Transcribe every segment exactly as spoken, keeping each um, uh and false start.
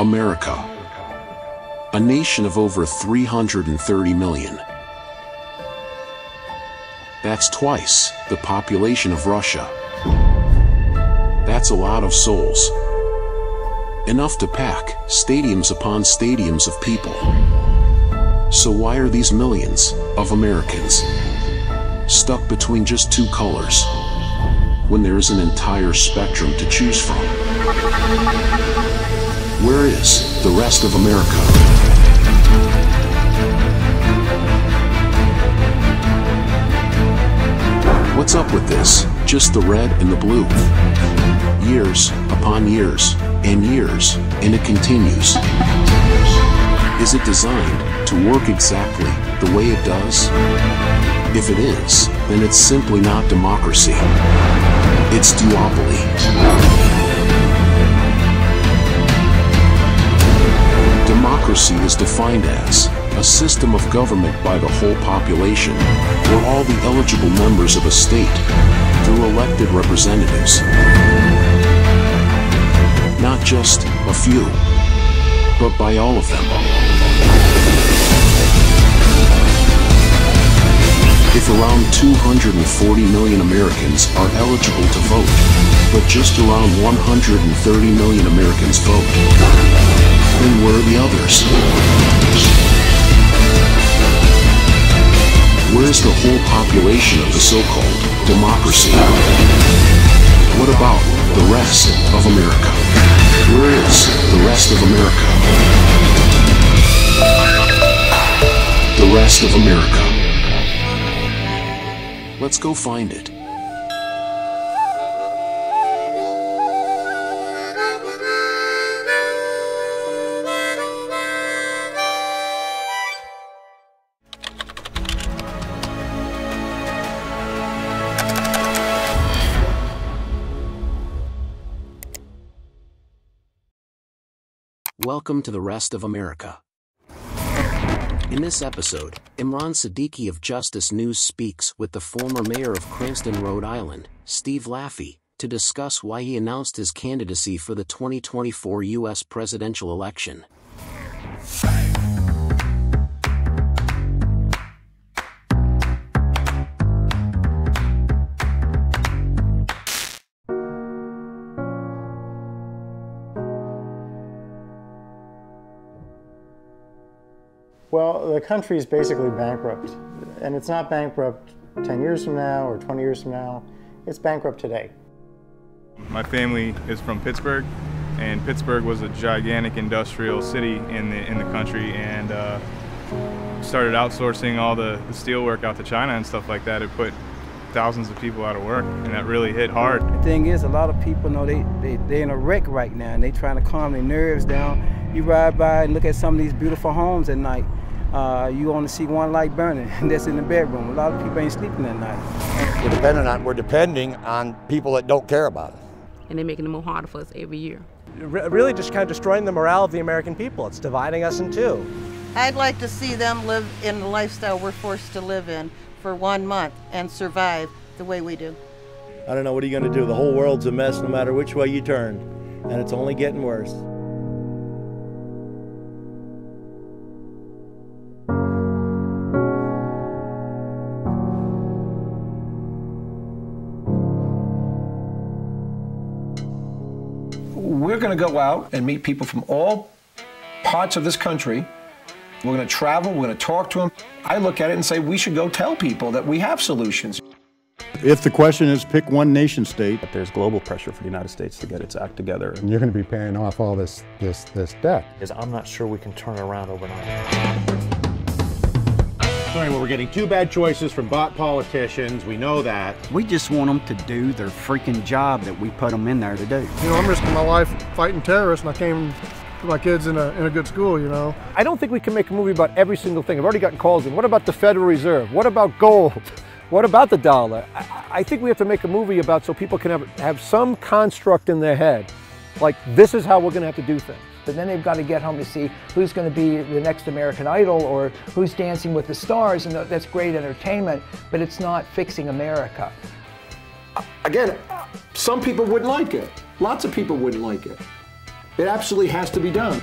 America, a nation of over three hundred thirty million. That's twice the population of Russia. That's a lot of souls. Enough to pack stadiums upon stadiums of people. So why are these millions of Americans stuck between just two colors when there is an entire spectrum to choose from? Where is the rest of America? What's up with this? Just the red and the blue. Years upon years and years, and it continues. Is it designed to work exactly the way it does? If it is, then it's simply not democracy. It's duopoly. Democracy is defined as a system of government by the whole population, where all the eligible members of a state, through elected representatives, not just a few, but by all of them. If around two hundred forty million Americans are eligible to vote, but just around one hundred thirty million Americans vote, then where are the others? Where's the whole population of the so-called democracy? What about the rest of America? Where is the rest of America? The rest of America. Let's go find it. Welcome to the rest of America. In this episode, Imran Siddiqui of Justice News speaks with the former mayor of Cranston, Rhode Island, Steve Laffey, to discuss why he announced his candidacy for the twenty twenty-four U S presidential election. Well, the country is basically bankrupt, and it's not bankrupt ten years from now or twenty years from now. It's bankrupt today. My family is from Pittsburgh, and Pittsburgh was a gigantic industrial city in the in the country, and uh, started outsourcing all the, the steel work out to China and stuff like that. It put thousands of people out of work, and that really hit hard. The thing is, a lot of people know they, they, they're in a wreck right now, and they're trying to calm their nerves down. You ride by and look at some of these beautiful homes at night. Uh, you only see one light burning, and that's in the bedroom. A lot of people ain't sleeping at night. We're depending on, we're depending on people that don't care about it. And they're making it more harder for us every year. Re- really just kind of destroying the morale of the American people. It's dividing us in two. I'd like to see them live in the lifestyle we're forced to live in for one month and survive the way we do. I don't know, what are you going to do? The whole world's a mess no matter which way you turn, and it's only getting worse. We're going to go out and meet people from all parts of this country. We're going to travel, we're going to talk to them. I look at it and say we should go tell people that we have solutions. If the question is pick one nation state, but there's global pressure for the United States to get its act together. And you're going to be paying off all this, this, this debt. Is I'm not sure we can turn around overnight. Sorry, well, we're getting two bad choices from bot politicians. We know that. We just want them to do their freaking job that we put them in there to do. You know, I'm risking my life fighting terrorists, and I came to my kids in a, in a good school, you know. I don't think we can make a movie about every single thing. I've already gotten calls in. What about the Federal Reserve? What about gold? What about the dollar? I, I think we have to make a movie about so people can have, have some construct in their head. Like, this is how we're going to have to do things. But then they've got to get home to see who's going to be the next American Idol or who's Dancing with the Stars, and that's great entertainment, but it's not Fixing America. Again, some people wouldn't like it. Lots of people wouldn't like it. It absolutely has to be done.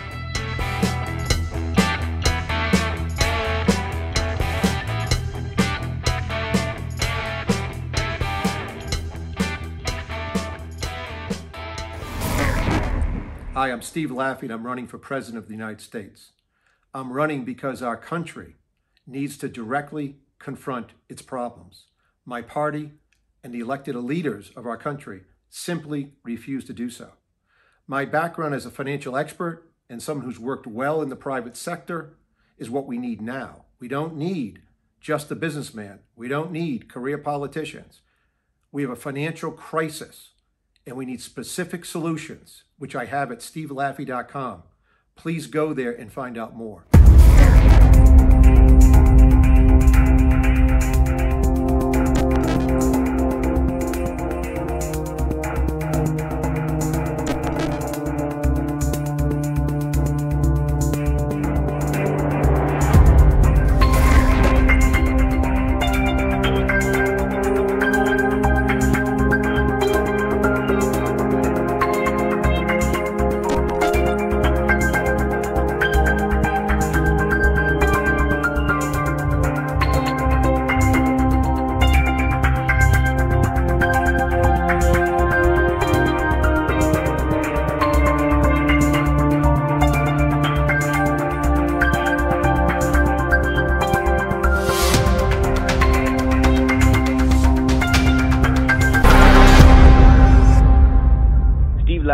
Hi, I'm Steve Laffey, and I'm running for President of the United States. I'm running because our country needs to directly confront its problems. My party and the elected leaders of our country simply refuse to do so. My background as a financial expert and someone who's worked well in the private sector is what we need now. We don't need just the businessman. We don't need career politicians. We have a financial crisis, and we need specific solutions, which I have at Steve Laffey dot com. Please go there and find out more.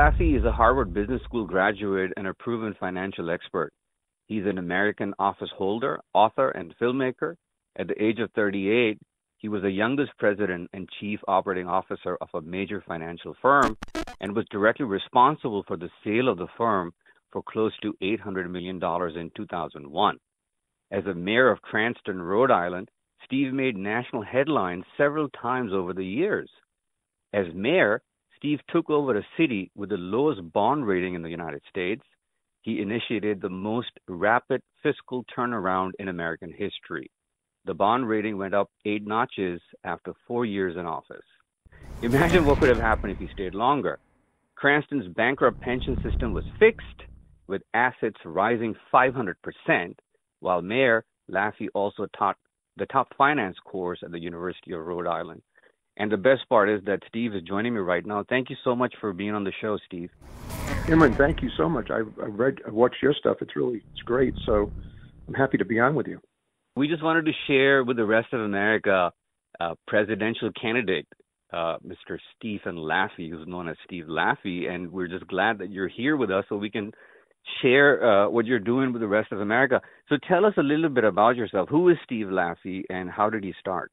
Laffey is a Harvard Business School graduate and a proven financial expert. He's an American office holder, author, and filmmaker. At the age of thirty-eight, he was the youngest president and chief operating officer of a major financial firm and was directly responsible for the sale of the firm for close to eight hundred million dollars in two thousand one. As a mayor of Cranston, Rhode Island, Steve made national headlines several times over the years. As mayor, Steve took over a city with the lowest bond rating in the United States. He initiated the most rapid fiscal turnaround in American history. The bond rating went up eight notches after four years in office. Imagine what could have happened if he stayed longer. Cranston's bankrupt pension system was fixed, with assets rising five hundred percent, while Mayor Laffey also taught the top finance course at the University of Rhode Island. And the best part is that Steve is joining me right now. Thank you so much for being on the show, Steve. Imran, thank you so much. I, I read, I watched your stuff. It's really, it's great. So I'm happy to be on with you. We just wanted to share with the rest of America uh, presidential candidate, uh, Mister Stephen Laffey, who's known as Steve Laffey. And we're just glad that you're here with us so we can share uh, what you're doing with the rest of America. So tell us a little bit about yourself. Who is Steve Laffey and how did he start?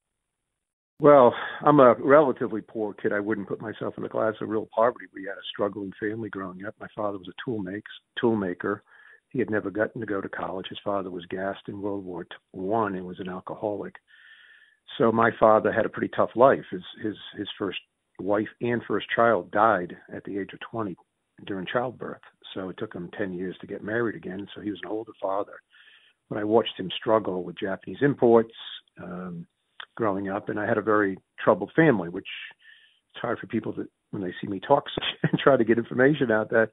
Well, I'm a relatively poor kid. I wouldn't put myself in the class of real poverty. We had a struggling family growing up. My father was a tool makes, tool maker. He had never gotten to go to college. His father was gassed in World War One and was an alcoholic. So my father had a pretty tough life. His his his first wife and first child died at the age of twenty during childbirth. So it took him ten years to get married again. So he was an older father. But I watched him struggle with Japanese imports, um, growing up, and I had a very troubled family, which it's hard for people that when they see me talk and try to get information out that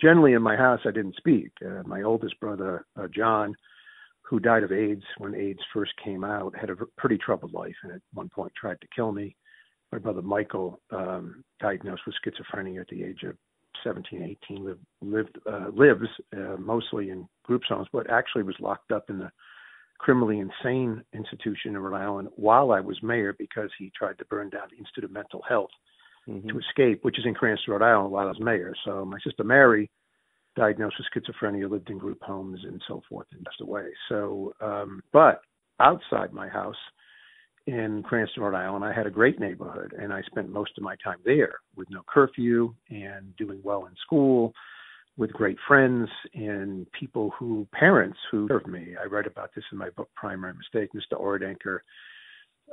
generally in my house I didn't speak. Uh, my oldest brother, uh, John, who died of AIDS when AIDS first came out, had a pretty troubled life and at one point tried to kill me. My brother Michael, um, diagnosed with schizophrenia at the age of seventeen, eighteen, lived, lived, uh, lives uh, mostly in group homes, but actually was locked up in the criminally insane institution in Rhode Island while I was mayor because he tried to burn down the Institute of Mental Health mm-hmm. to escape, which is in Cranston, Rhode Island, while I was mayor. So my sister Mary, diagnosed with schizophrenia, lived in group homes and so forth and passed away. So, um, but outside my house in Cranston, Rhode Island, I had a great neighborhood and I spent most of my time there with no curfew and doing well in school, with great friends and people who, parents who served me. I write about this in my book, Primary Mistake. Mister Ordanker,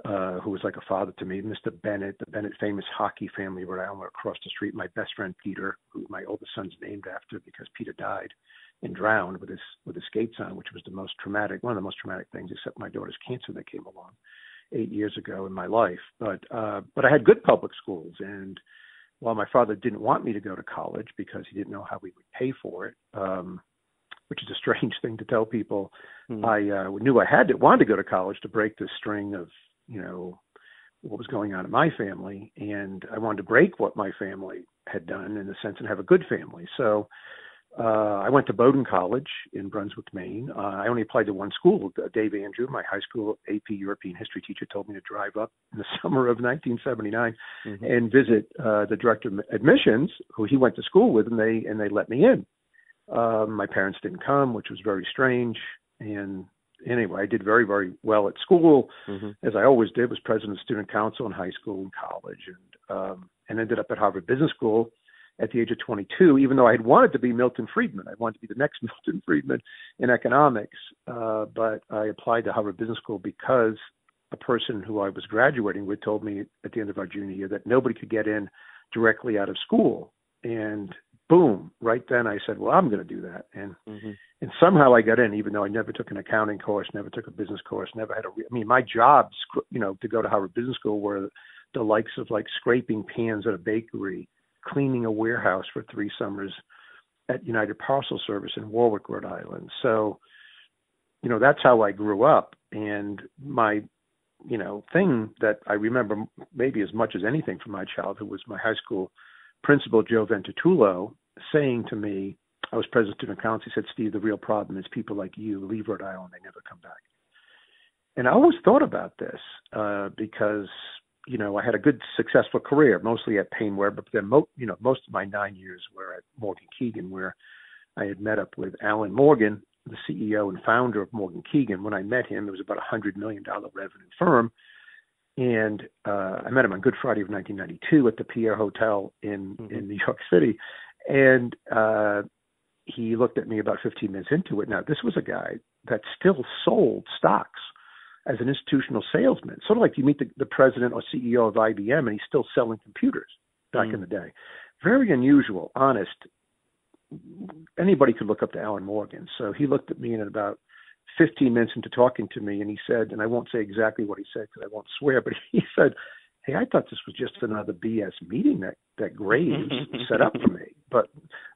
uh, who was like a father to me, Mister Bennett, the Bennett famous hockey family, Rhode Island, across the street, my best friend, Peter, who my oldest son's named after because Peter died and drowned with his, with his skates on, which was the most traumatic, one of the most traumatic things, except my daughter's cancer that came along eight years ago in my life. But, uh, but I had good public schools and while my father didn't want me to go to college because he didn't know how we would pay for it, um, which is a strange thing to tell people, mm. I uh, knew I had to want to go to college to break the string of, you know, what was going on in my family. And I wanted to break what my family had done in a sense and have a good family. So uh, I went to Bowdoin College in Brunswick, Maine. Uh, I only applied to one school. Dave Andrew, my high school A P European history teacher, told me to drive up in the summer of nineteen seventy-nine mm-hmm. and visit uh, the director of admissions, who he went to school with, and they, and they let me in. Um, my parents didn't come, which was very strange. And anyway, I did very, very well at school, mm-hmm. as I always did, was president of student council in high school and college, and um, and ended up at Harvard Business School at the age of twenty-two, even though I had wanted to be Milton Friedman. I wanted to be the next Milton Friedman in economics. Uh, but I applied to Harvard Business School because a person who I was graduating with told me at the end of our junior year that nobody could get in directly out of school. And boom, right then I said, well, I'm going to do that. And mm-hmm. and somehow I got in, even though I never took an accounting course, never took a business course, never had a, re- I mean, my jobs, you know, to go to Harvard Business School were the likes of like scraping pans at a bakery, cleaning a warehouse for three summers at United Parcel Service in Warwick, Rhode Island. So, you know, that's how I grew up. And my, you know, thing that I remember maybe as much as anything from my childhood was my high school principal, Joe Ventatullo, saying to me, I was president of student council, he said, Steve, the real problem is people like you leave Rhode Island, they never come back. And I always thought about this uh, because, you know, I had a good, successful career, mostly at Paine-Ware, but then, mo- you know, most of my nine years were at Morgan Keegan, where I had met up with Alan Morgan, the C E O and founder of Morgan Keegan. When I met him, it was about a one hundred million dollars revenue firm. And uh, I met him on Good Friday of nineteen ninety-two at the Pierre Hotel in, mm-hmm. in New York City. And uh, he looked at me about fifteen minutes into it. Now, this was a guy that still sold stocks as an institutional salesman, sort of like you meet the, the president or C E O of I B M, and he's still selling computers back mm-hmm. in the day. Very unusual, honest. Anybody could look up to Alan Morgan. So he looked at me and about fifteen minutes into talking to me, and he said, and I won't say exactly what he said because I won't swear, but he said, hey, I thought this was just another B S meeting that, that Graves set up for me, but,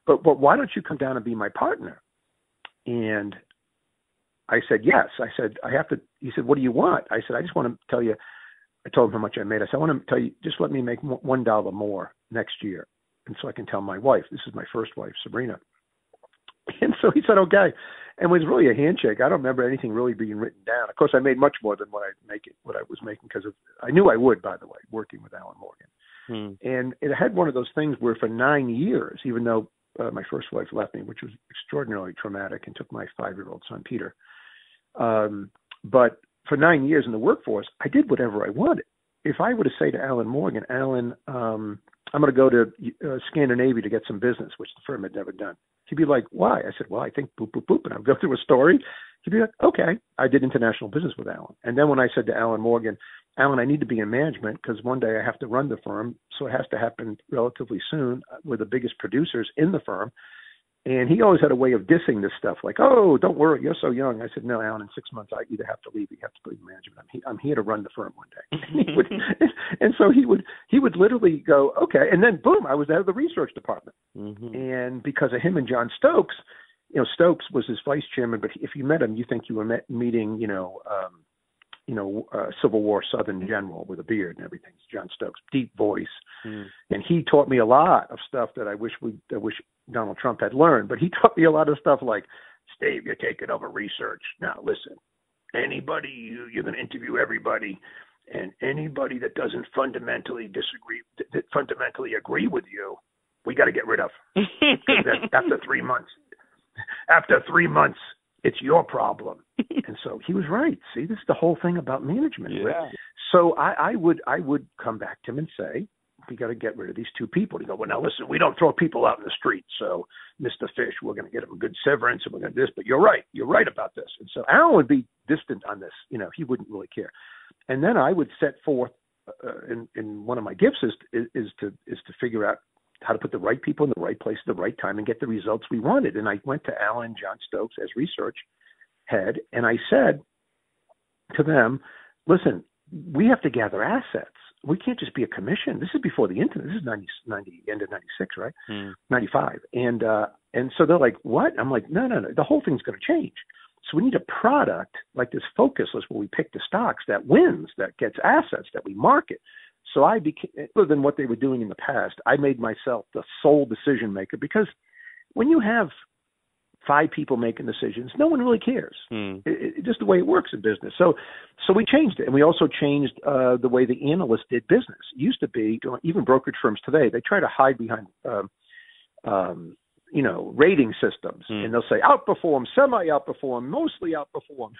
but, but why don't you come down and be my partner? And I said, yes. I said, I have to, he said, what do you want? I said, I just want to tell you, I told him how much I made. I said, I want to tell you, just let me make one dollar more next year. And so I can tell my wife, this is my first wife, Sabrina. And so he said, okay. And it was really a handshake. I don't remember anything really being written down. Of course, I made much more than what I make it, what I was making, because I knew I would, by the way, working with Alan Morgan. Hmm. And it had one of those things where for nine years, even though uh, my first wife left me, which was extraordinarily traumatic, and took my five-year-old son, Peter. Um, but for nine years in the workforce, I did whatever I wanted. If I were to say to Alan Morgan, Alan, um, I'm going to go to uh, Scandinavia to get some business, which the firm had never done. He'd be like, why? I said, well, I think boop, boop, boop. And I'll go through a story. He'd be like, okay. I did international business with Alan. And then when I said to Alan Morgan, Alan, I need to be in management because one day I have to run the firm. So it has to happen relatively soon. We're the biggest producers in the firm. And he always had a way of dissing this stuff, like, oh, don't worry, you're so young. I said, no, Alan, in six months, I either have to leave or you have to leave management. I'm, he- I'm here to run the firm one day. And, he would, and so he would he would literally go, okay. And then, boom, I was out of the research department. Mm-hmm. And because of him and John Stokes, you know, Stokes was his vice chairman, but if you met him, you think you were met meeting, you know, um, you know, uh, Civil War Southern general with a beard and everything. It's John Stokes, deep voice. Mm. And he taught me a lot of stuff that I wish we, I wish Donald Trump had learned, but he taught me a lot of stuff like, Steve, you're taking over research. Now, listen, anybody, you, you're going to interview everybody, and anybody that doesn't fundamentally disagree, that fundamentally agree with you, we got to get rid of. After three months, after three months, it's your problem. And so he was right. See, this is the whole thing about management. Yeah. Right? So I, I would I would come back to him and say, we got to get rid of these two people. He go, well, now listen, we don't throw people out in the street. So Mister Fish, we're going to get him a good severance and we're going to this, but you're right. You're right about this. And so Alan would be distant on this. You know, he wouldn't really care. And then I would set forth, uh, and, and one of my gifts is, is, is to is to figure out how to put the right people in the right place at the right time and get the results we wanted. And I went to Alan, John Stokes as research head, and I said to them, listen, we have to gather assets. we can't just be a commission. This is before the internet. This is ninety, ninety end of ninety-six, right? Mm. ninety-five. And uh, and so they're like, what? I'm like, no, no, no. The whole thing's going to change. So we need a product like this focus list where we pick the stocks that wins, that gets assets, that we market. So I became, other than what they were doing in the past, I made myself the sole decision maker, because when you have five people making decisions, no one really cares. Mm. It, it, just the way it works in business. So so we changed it. And we also changed uh, the way the analysts did business. It used to be, even brokerage firms today, they try to hide behind um, um, you know, rating systems. Mm. And they'll say, outperform, semi-outperform, mostly outperform.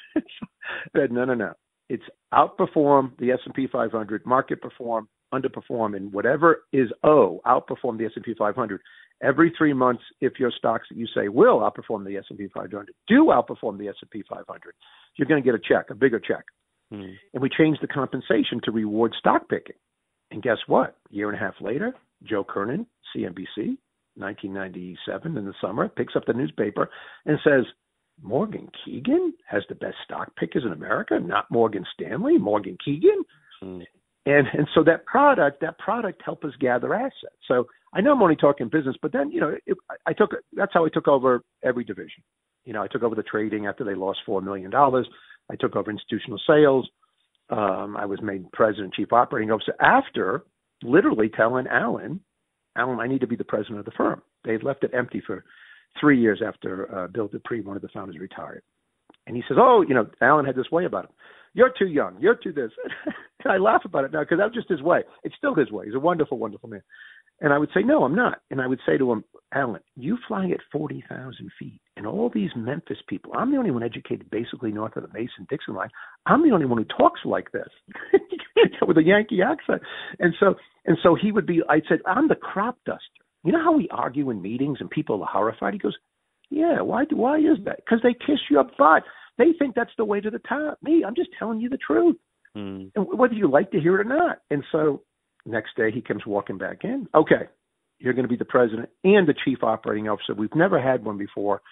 No, no, no. It's outperform the S and P five hundred, market perform, underperform, and whatever is O, outperform the S and P five hundred. Every three months, if your stocks that you say will outperform the S and P five hundred do outperform the S and P five hundred, you're going to get a check, a bigger check. Mm. And we changed the compensation to reward stock picking. And guess what? A year and a half later, Joe Kernan, C N B C, nineteen ninety-seven in the summer, picks up the newspaper and says, Morgan Keegan has the best stock pickers in America, not Morgan Stanley, Morgan Keegan. Mm. And and so that product, that product helped us gather assets. So I know I'm only talking business, but then, you know, it, I took, that's how I took over every division. You know, I took over the trading after they lost four million dollars. I took over institutional sales. Um, I was made president, chief operating officer after literally telling Alan, Alan, I need to be the president of the firm. They had left it empty for three years after uh, Bill Dupree, one of the founders, retired. And he says, oh, you know, Alan had this way about him. You're too young. You're too this. And I laugh about it now because that was just his way. It's still his way. He's a wonderful, wonderful man. And I would say, no, I'm not. And I would say to him, Alan, you fly at forty thousand feet. And all these Memphis people, I'm the only one educated basically north of the Mason-Dixon line. I'm the only one who talks like this with a Yankee accent. And so and so he would be, I said, I'm the crop duster. You know how we argue in meetings and people are horrified? He goes, yeah, why why is that? Because they kiss your butt. They think that's the way to the top. Me, I'm just telling you the truth, mm. and whether you like to hear it or not. And so next day he comes walking back in. Okay, you're going to be the president and the chief operating officer. We've never had one before.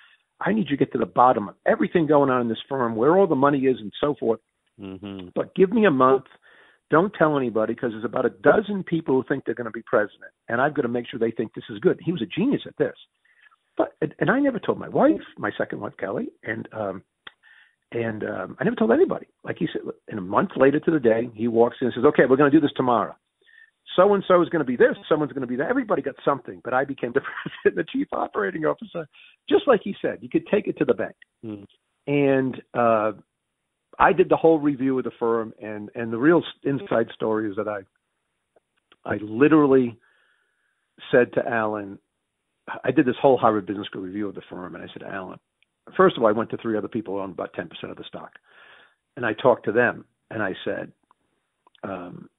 I need you to get to the bottom of everything going on in this firm, where all the money is and so forth. Mm-hmm. But give me a month. Don't tell anybody, because there's about a dozen people who think they're going to be president, and I've got to make sure they think this is good. He was a genius at this, but and I never told my wife, my second wife Kelly, and um, and um, I never told anybody. Like he said, and a month later to the day, he walks in and says, "Okay, we're going to do this tomorrow. So and so is going to be this. Someone's going to be that." Everybody got something, but I became the president, the chief operating officer, just like he said. You could take it to the bank, mm. and. Uh, I did the whole review of the firm, and, and the real inside story is that I I literally said to Alan, I did this whole Harvard Business School review of the firm, and I said, Alan, first of all, I went to three other people who owned about ten percent of the stock, and I talked to them, and I said, um,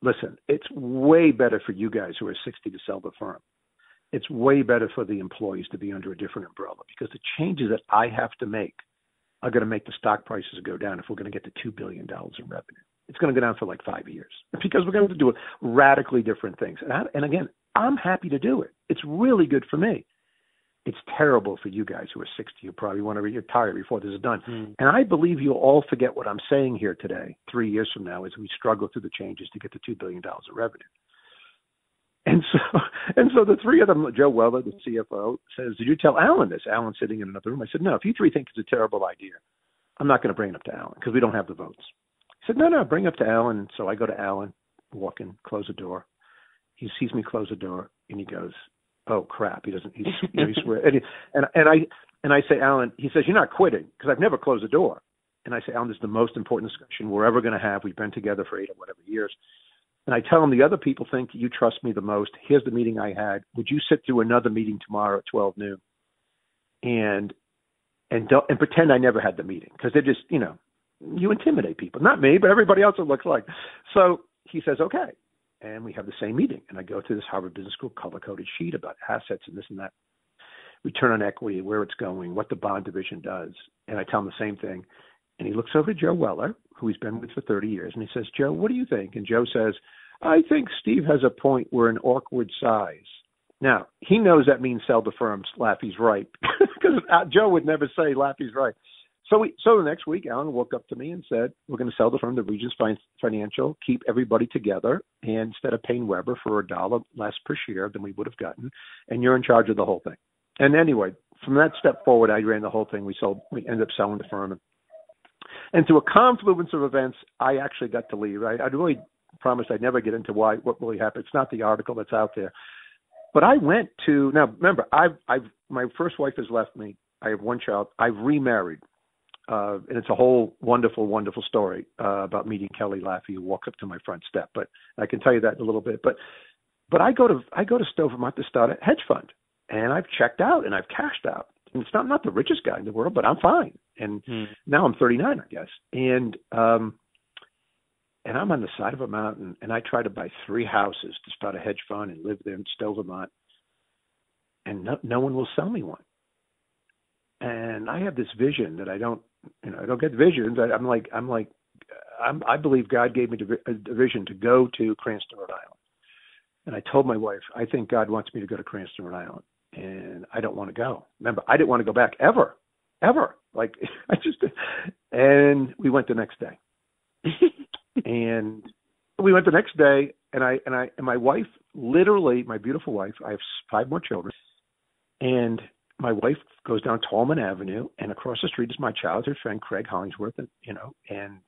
listen, it's way better for you guys who are sixty to sell the firm. It's way better for the employees to be under a different umbrella, because the changes that I have to make are going to make the stock prices go down if we're going to get to two billion dollars in revenue. It's going to go down for like five years because we're going to do radically different things. And, I, and again, I'm happy to do it. It's really good for me. It's terrible for you guys who are sixty. You probably want to retire before this is done. Mm. And I believe you'll all forget what I'm saying here today, three years from now, as we struggle through the changes to get to two billion dollars in revenue. And so, and so the three of them, Joe Weber, the C F O, says, did you tell Alan this? Alan's sitting in another room. I said, no, if you three think it's a terrible idea, I'm not going to bring it up to Alan because we don't have the votes. He said, no, no, bring it up to Alan. And so I go to Alan, walk in, close the door. He sees me close the door and he goes, oh, crap. He doesn't, he's, you know, he swears. And, and, and, I, and I say, Alan, he says, you're not quitting, because I've never closed the door. And I say, Alan, this is the most important discussion we're ever going to have. We've been together for eight or whatever years. And I tell them the other people think you trust me the most. Here's the meeting I had. Would you sit through another meeting tomorrow at twelve noon and and don't, and pretend I never had the meeting? Because they're just, you know, you intimidate people. Not me, but everybody else it looks like. So he says, okay. And we have the same meeting. And I go to this Harvard Business School color-coded sheet about assets and this and that, return on equity, where it's going, what the bond division does. And I tell him the same thing. And he looks over to Joe Weller, who he's been with for thirty years, and he says, Joe, what do you think? And Joe says, I think Steve has a point. We're an awkward size. Now, he knows that means sell the firm. Laffey's right. Because Joe would never say Laffey's right. So we, so the next week, Alan woke up to me and said, we're going to sell the firm to Regis Financial, keep everybody together, and instead of paying Weber for a dollar less per share than we would have gotten, and you're in charge of the whole thing. And anyway, from that step forward, I ran the whole thing. We sold. We ended up selling the firm. And through a confluence of events, I actually got to leave. I, I really promised I'd never get into why what really happened. It's not the article that's out there. But I went to – now, remember, I've, I've my first wife has left me. I have one child. I've remarried. Uh, and it's a whole wonderful, wonderful story uh, about meeting Kelly Laffey, who walked up to my front step. But I can tell you that in a little bit. But but I go to I go to Stovermont to start a hedge fund, and I've checked out and I've cashed out. And it's not I'm not the richest guy in the world, but I'm fine. And hmm. now I'm thirty-nine, I guess. And um, and I'm on the side of a mountain, and I try to buy three houses to start a hedge fund and live there in Stovermont, and no, no one will sell me one. And I have this vision that I don't, you know, I don't get visions. I, I'm like, I'm like, I'm, I believe God gave me a vision to go to Cranston, Rhode Island. And I told my wife, I think God wants me to go to Cranston, Rhode Island, and I don't want to go. Remember, I didn't want to go back ever, ever. Like I just, and we went the next day and we went the next day and I, and I, and my wife, literally my beautiful wife, I have five more children, and my wife goes down Tallman Avenue, and across the street is my childhood friend, Craig Hollingsworth. And, you know, and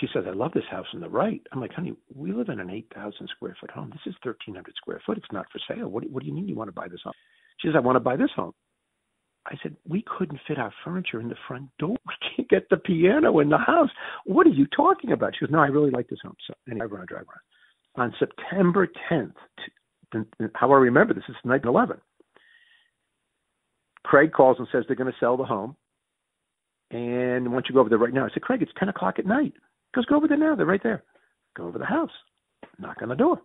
she says, I love this house on the right. I'm like, honey, we live in an eight thousand square foot home. This is thirteen hundred square foot. It's not for sale. What, what do you mean you want to buy this home? She says, I want to buy this home. I said, we couldn't fit our furniture in the front door. We can't get the piano in the house. What are you talking about? She goes, no, I really like this home. So anyway, I run, drive around. On September tenth, how I remember this, it's nine eleven. Craig calls and says they're going to sell the home. And why don't you go over there right now? I said, Craig, it's ten o'clock at night. He goes, go over there now. They're right there. Go over the house. Knock on the door.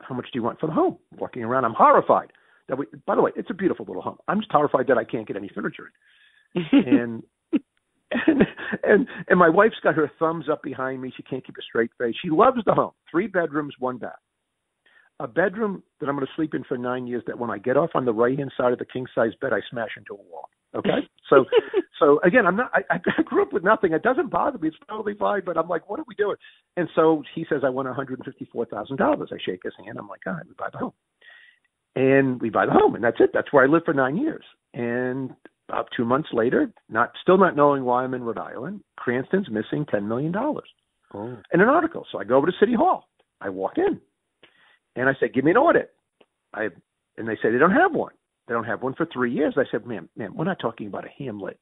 How much do you want for the home? Walking around, I'm horrified. That we, by the way, it's a beautiful little home. I'm just horrified that I can't get any furniture in. And, and, and, and my wife's got her thumbs up behind me. She can't keep a straight face. She loves the home. Three bedrooms, one bath. A bedroom that I'm going to sleep in for nine years that when I get off on the right-hand side of the king-size bed, I smash into a wall. Okay? So, so again, I'm not, I, I grew up with nothing. It doesn't bother me. It's totally fine, but I'm like, what are we doing? And so he says, I want one hundred fifty-four thousand dollars. I shake his hand. I'm like, all right, we buy the home. And we buy the home, and that's it. That's where I lived for nine years. And about two months later, not still not knowing why I'm in Rhode Island, Cranston's missing ten million dollars oh. in an article. So I go over to City Hall. I walk in. And I said, give me an audit. I And they said, they don't have one. They don't have one for three years. I said, ma'am, ma'am, we're not talking about a hamlet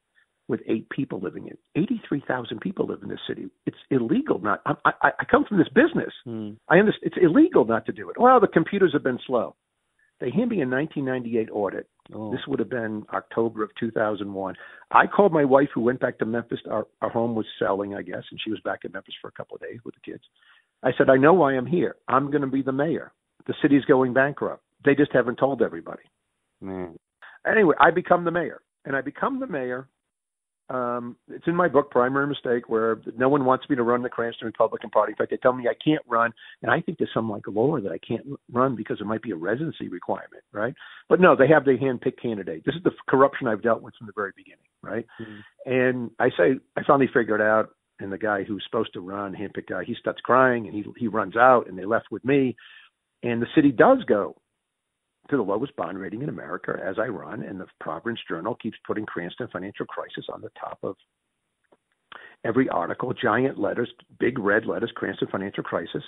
with eight people living in it. eighty-three thousand people live in this city. It's illegal not. I, I, I come from this business. Mm. I understand. It's illegal not to do it. Well, the computers have been slow. They hand me a nineteen ninety-eight audit. Oh. This would have been October of two thousand one. I called my wife, who went back to Memphis. Our, our home was selling, I guess, and she was back in Memphis for a couple of days with the kids. I said, I know why I'm here. I'm going to be the mayor. The city's going bankrupt. They just haven't told everybody. Mm. Anyway, I become the mayor. And I become the mayor. Um, it's in my book, Primary Mistake, where no one wants me to run the Cranston Republican Party. In fact, they tell me I can't run. And I think there's some like lore that I can't run because it might be a residency requirement, right? But no, they have their hand-picked candidate. This is the corruption I've dealt with from the very beginning, right? Mm-hmm. And I say, I finally figured it out. And the guy who's supposed to run, hand-picked guy, he starts crying and he he runs out and they left with me. And the city does go to the lowest bond rating in America as I run. And the Providence Journal keeps putting Cranston financial crisis on the top of every article, giant letters, big red letters, Cranston financial crisis.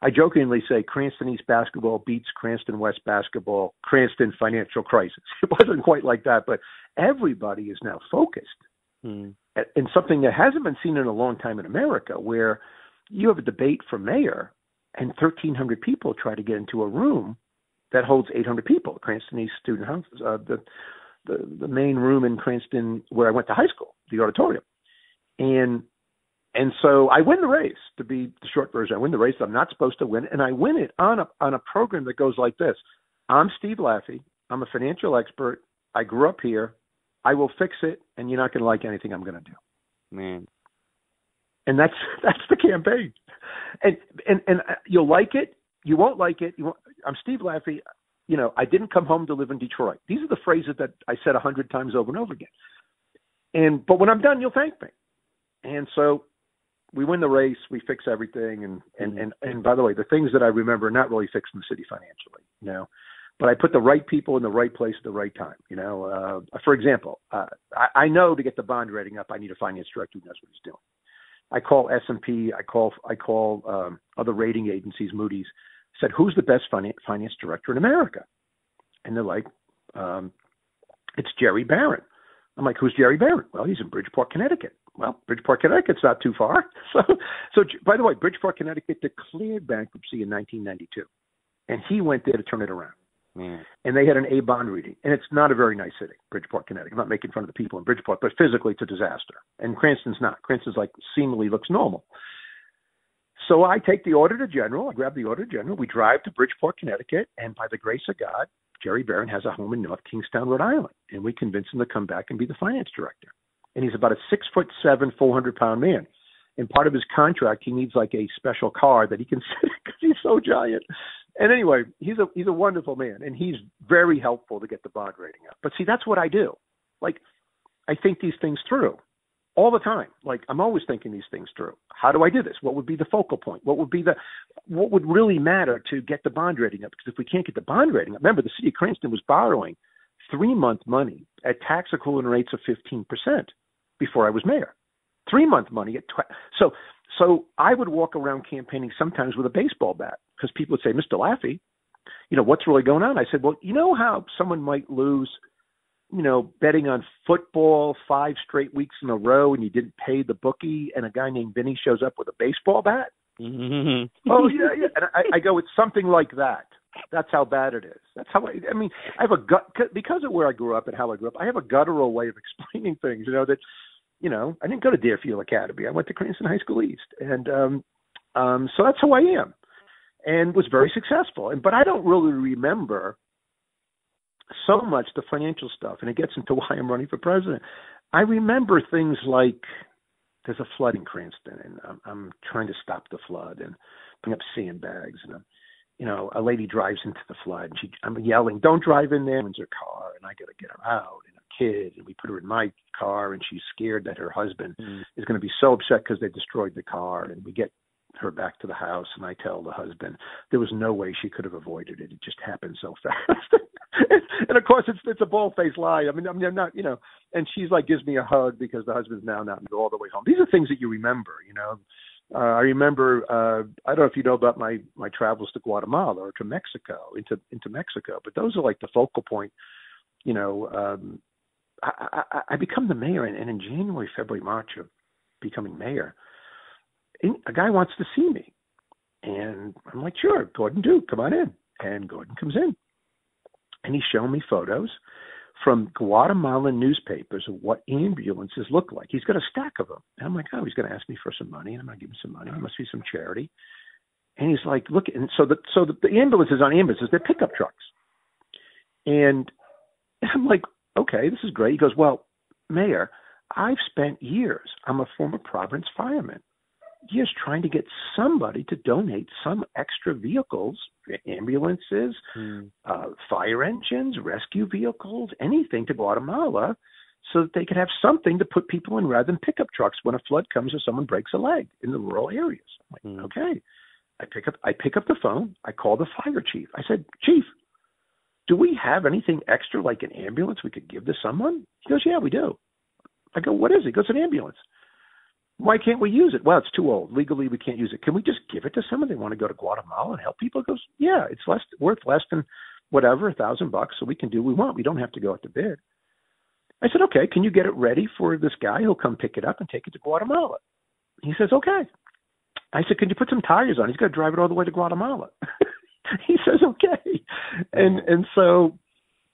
I jokingly say Cranston East basketball beats Cranston West basketball, Cranston financial crisis. It wasn't quite like that, but everybody is now focused mm. at, in something that hasn't been seen in a long time in America, where you have a debate for mayor, and thirteen hundred people try to get into a room that holds eight hundred people. Cranston East Student House, uh, the, the the main room in Cranston where I went to high school, the auditorium. And and so I win the race, to be the short version. I win the race that I'm not supposed to win, and I win it on a, on a program that goes like this. I'm Steve Laffey. I'm a financial expert. I grew up here. I will fix it, and you're not going to like anything I'm going to do. Man. And that's that's the campaign. And and and you'll like it. You won't like it. You won't. I'm Steve Laffey. You know, I didn't come home to live in Detroit. These are the phrases that I said a hundred times over and over again. And but when I'm done, you'll thank me. And so we win the race, we fix everything. And, and, mm-hmm. and, and by the way, the things that I remember are not really fixing the city financially, you know, but I put the right people in the right place at the right time. You know, uh, for example, uh, I, I know to get the bond rating up, I need a finance director who knows what he's doing. I call S and P, I call, I call um, other rating agencies, Moody's, said, who's the best finance, finance director in America? And they're like, um, it's Jerry Barron. I'm like, who's Jerry Barron? Well, he's in Bridgeport, Connecticut. Well, Bridgeport, Connecticut's not too far. So, so by the way, Bridgeport, Connecticut declared bankruptcy in nineteen ninety-two, and he went there to turn it around. Mm. And they had an A bond rating, and it's not a very nice city, Bridgeport, Connecticut. I'm not making fun of the people in Bridgeport, but physically it's a disaster. And Cranston's not. Cranston's like seemingly looks normal. So I take the Auditor General. I grab the Auditor General. We drive to Bridgeport, Connecticut, and by the grace of God, Jerry Barron has a home in North Kingstown, Rhode Island, and we convince him to come back and be the finance director. And he's about a six foot seven, four hundred pound man. And part of his contract, he needs like a special car that he can sit because he's so giant. And anyway, he's a he's a wonderful man, and he's very helpful to get the bond rating up. But see, that's what I do. Like, I think these things through all the time. Like, I'm always thinking these things through. How do I do this? What would be the focal point? What would be the what would really matter to get the bond rating up? Because if we can't get the bond rating up, remember the city of Cranston was borrowing three month money at tax equivalent rates of fifteen percent before I was mayor. Three month money at tw- so so I would walk around campaigning sometimes with a baseball bat because people would say, Mister Laffey, you know, what's really going on? I said, well, you know how someone might lose, you know, betting on football five straight weeks in a row and you didn't pay the bookie and a guy named Vinny shows up with a baseball bat? Mm-hmm. Oh, yeah, yeah. And I, I go, it's something like that. That's how bad it is. That's how, I, I mean, I have a gut, because of where I grew up and how I grew up, I have a guttural way of explaining things, you know, that, you know, I didn't go to Deerfield Academy. I went to Cranston High School East. And um, um, so that's how I am and was very successful. And but I don't really remember so much the financial stuff, and it gets into why I'm running for president. I remember things like there's a flood in Cranston, and I'm, I'm trying to stop the flood and bring up sandbags, and I'm, you know, a lady drives into the flood, and she, I'm yelling, "Don't drive in there!" It's her car, and I got to get her out and her kid, and we put her in my car, and she's scared that her husband mm. is going to be so upset because they destroyed the car, and we get her back to the house, and I tell the husband there was no way she could have avoided it. It just happened so fast. And of course, it's it's a bald-faced lie. I mean, I mean, I'm not, you know, and she's like, gives me a hug because the husband's now not all the way home. These are things that you remember, you know. Uh, I remember, uh, I don't know if you know about my, my travels to Guatemala or to Mexico, into into Mexico, but those are like the focal point, you know. Um, I, I, I become the mayor, and, and in January, February, March of becoming mayor, a guy wants to see me. And I'm like, sure, Gordon Duke, come on in. And Gordon comes in. And he's showing me photos from Guatemalan newspapers of what ambulances look like. He's got a stack of them. And I'm like, oh, he's going to ask me for some money, and I'm going to give him some money. It must be some charity. And he's like, look. And so the, so the, the ambulances on ambulances, they're pickup trucks. And I'm like, okay, this is great. He goes, well, Mayor, I've spent years, I'm a former Providence fireman, years trying to get somebody to donate some extra vehicles, ambulances, mm. uh, fire engines, rescue vehicles, anything to Guatemala so that they could have something to put people in rather than pickup trucks when a flood comes or someone breaks a leg in the rural areas. I'm like, mm. okay. I pick up I pick up the phone. I call the fire chief. I said, Chief, do we have anything extra like an ambulance we could give to someone? He goes, yeah, we do. I go, what is it? He goes, an ambulance. Why can't we use it? Well, it's too old. Legally, we can't use it. Can we just give it to someone? They want to go to Guatemala and help people? It goes, yeah, it's less worth less than whatever, a thousand bucks, so we can do what we want. We don't have to go out to bid. I said, okay, can you get it ready for this guy? He'll come pick it up and take it to Guatemala. He says, okay. I said, can you put some tires on? He's got to drive it all the way to Guatemala. He says, okay. And and so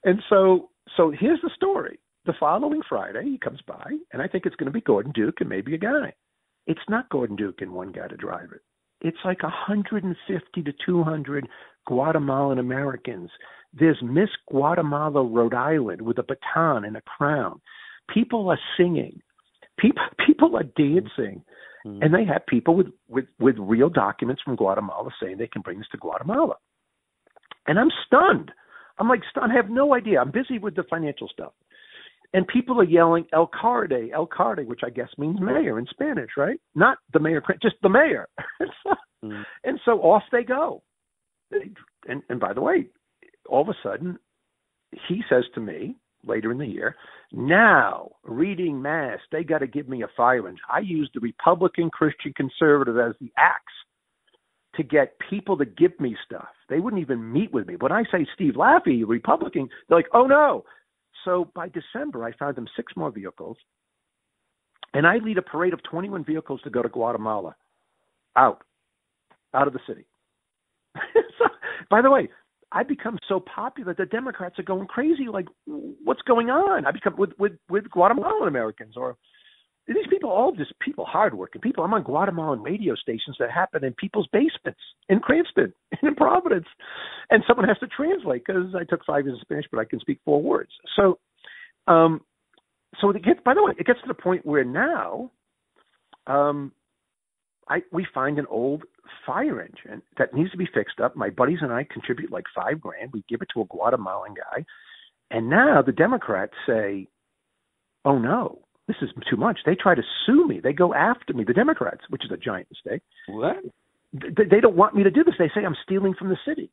and so so here's the story. The following Friday, he comes by, and I think it's going to be Gordon Duke and maybe a guy. It's not Gordon Duke and one guy to drive it. It's like one hundred fifty to two hundred Guatemalan Americans. There's Miss Guatemala, Rhode Island, with a baton and a crown. People are singing. People people are dancing. Mm-hmm. And they have people with, with, with real documents from Guatemala saying they can bring this to Guatemala. And I'm stunned. I'm like, I have no idea. I'm busy with the financial stuff. And people are yelling, El Carde, El Carde, which I guess means mayor in Spanish, right? Not the mayor, just the mayor. mm. And so off they go. And, and by the way, all of a sudden, he says to me later in the year, now, reading mass, they got to give me a fire engine. I used the Republican Christian Conservative as the axe to get people to give me stuff. They wouldn't even meet with me. When I say Steve Laffey, Republican, they're like, oh, no. So by December, I found them six more vehicles, and I lead a parade of twenty-one vehicles to go to Guatemala, out, out of the city. So, by the way, I become so popular that Democrats are going crazy. Like, what's going on? I become with with, with Guatemalan Americans, or these people, all just people, hardworking people. I'm on Guatemalan radio stations that happen in people's basements in Cranston and in Providence. And someone has to translate because I took five years of Spanish, but I can speak four words. So, um, so it gets, by the way, it gets to the point where now um, I we find an old fire engine that needs to be fixed up. My buddies and I contribute like five grand. We give it to a Guatemalan guy. And now the Democrats say, oh, no. This is too much. They try to sue me. They go after me, the Democrats, which is a giant mistake. What? They, they don't want me to do this. They say I'm stealing from the city.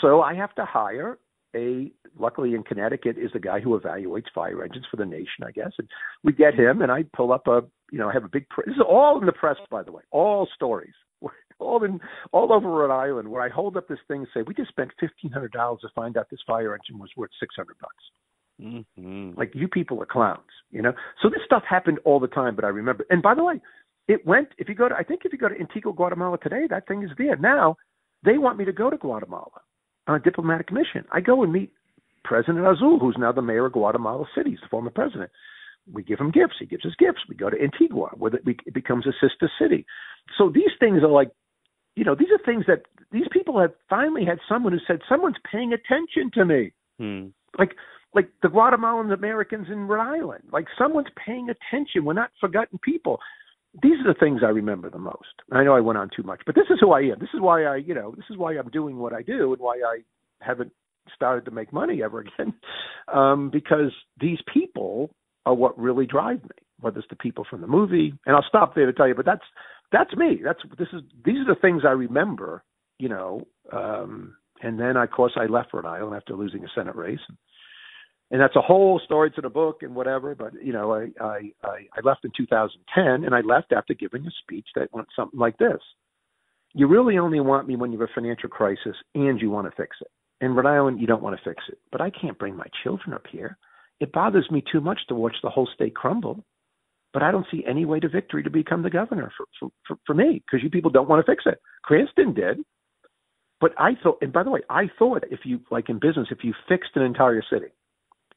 So I have to hire a – luckily in Connecticut is the guy who evaluates fire engines for the nation, I guess. And we get him, and I pull up a – you know, I have a big – this is all in the press, by the way, all stories, all in all over Rhode Island, where I hold up this thing and say, we just spent fifteen hundred dollars to find out this fire engine was worth six hundred bucks. Mm-hmm. Like, you people are clowns, you know? So this stuff happened all the time, but I remember. And by the way, it went, if you go to, I think if you go to Antigua, Guatemala today, that thing is there. Now, they want me to go to Guatemala on a diplomatic mission. I go and meet President Azul, who's now the mayor of Guatemala City. He's the former president. We give him gifts. He gives us gifts. We go to Antigua, where it becomes a sister city. So these things are like, you know, these are things that these people have finally had someone who said, someone's paying attention to me. Mm. Like, Like the Guatemalan Americans in Rhode Island. Like, someone's paying attention. We're not forgotten people. These are the things I remember the most. I know I went on too much, but this is who I am. This is why I, you know, this is why I'm doing what I do and why I haven't started to make money ever again. Um, because these people are what really drive me, whether it's the people from the movie. And I'll stop there to tell you, but that's, that's me. That's, this is, these are the things I remember, you know. Um, and then, of course, I left Rhode Island after losing a Senate race. And that's a whole story to the book and whatever. But, you know, I, I, I left in two thousand ten, and I left after giving a speech that went something like this. You really only want me when you have a financial crisis and you want to fix it. In Rhode Island, you don't want to fix it. But I can't bring my children up here. It bothers me too much to watch the whole state crumble. But I don't see any way to victory to become the governor for, for, for, for me, because you people don't want to fix it. Cranston did. But I thought, and by the way, I thought if you, like in business, if you fixed an entire city,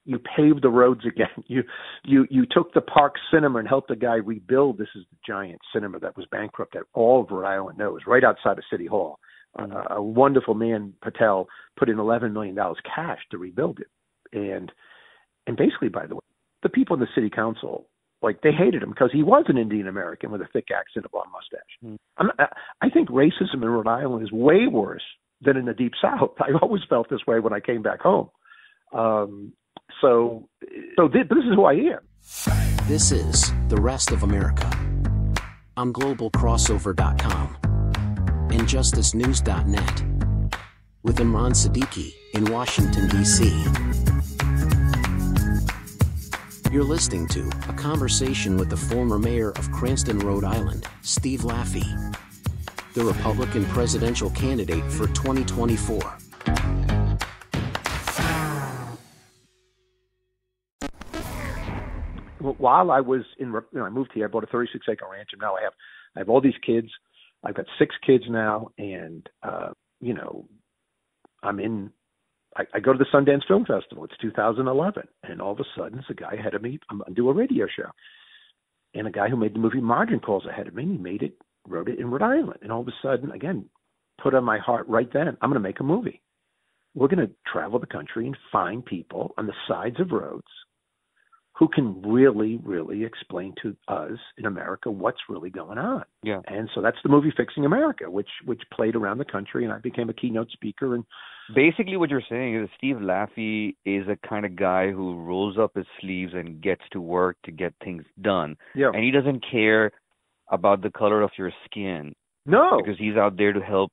you paved the roads again. You you you took the Park Cinema and helped the guy rebuild. This is the giant cinema that was bankrupt that all of Rhode Island knows, right outside of City Hall. Mm-hmm. Uh, a wonderful man, Patel, put in eleven million dollars cash to rebuild it. And and basically, by the way, the people in the city council, like, they hated him because he was an Indian American with a thick accent, a blonde mustache. Mm-hmm. I'm not, I think racism in Rhode Island is way worse than in the Deep South. I always felt this way when I came back home. Um, So, so this, this is who I am. This is The Rest of America on Global Crossover dot com and Justice News dot net with Imran Siddiqui in Washington, D C You're listening to a conversation with the former mayor of Cranston, Rhode Island, Steve Laffey, the Republican presidential candidate for twenty twenty-four. While I was in, you know, I moved here. I bought a thirty-six acre ranch, and now I have, I have all these kids. I've got six kids now, and uh, you know, I'm in. I, I go to the Sundance Film Festival. It's two thousand eleven, and all of a sudden, there's a guy ahead of me. I'm I do a radio show, and a guy who made the movie Margin Calls ahead of me. And he made it, wrote it in Rhode Island, and all of a sudden, again, put on my heart right then. I'm going to make a movie. We're going to travel the country and find people on the sides of roads who can really, really explain to us in America what's really going on. Yeah. And so that's the movie Fixing America, which which played around the country, and I became a keynote speaker. And basically what you're saying is Steve Laffey is a kind of guy who rolls up his sleeves and gets to work to get things done. Yeah. And he doesn't care about the color of your skin. No. Because he's out there to help